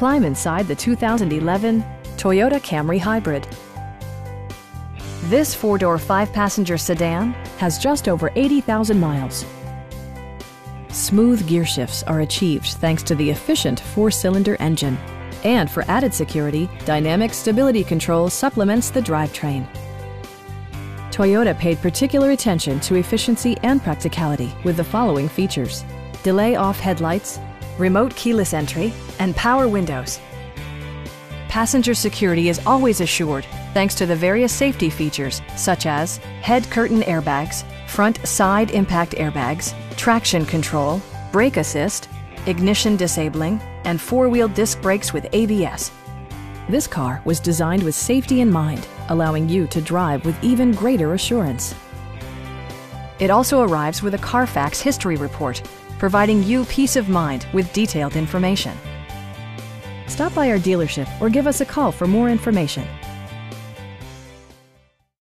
Climb inside the 2011 Toyota Camry Hybrid. This four-door, five-passenger sedan has just over 80,000 miles. Smooth gear shifts are achieved thanks to the efficient four-cylinder engine. And for added security, dynamic stability control supplements the drivetrain. Toyota paid particular attention to efficiency and practicality with the following features: delay-off headlights, remote keyless entry, and power windows. Passenger security is always assured thanks to the various safety features such as head curtain airbags, front side impact airbags, traction control, brake assist, ignition disabling, and four-wheel disc brakes with ABS. This car was designed with safety in mind, allowing you to drive with even greater assurance. It also arrives with a Carfax history report, providing you peace of mind with detailed information. Stop by our dealership or give us a call for more information.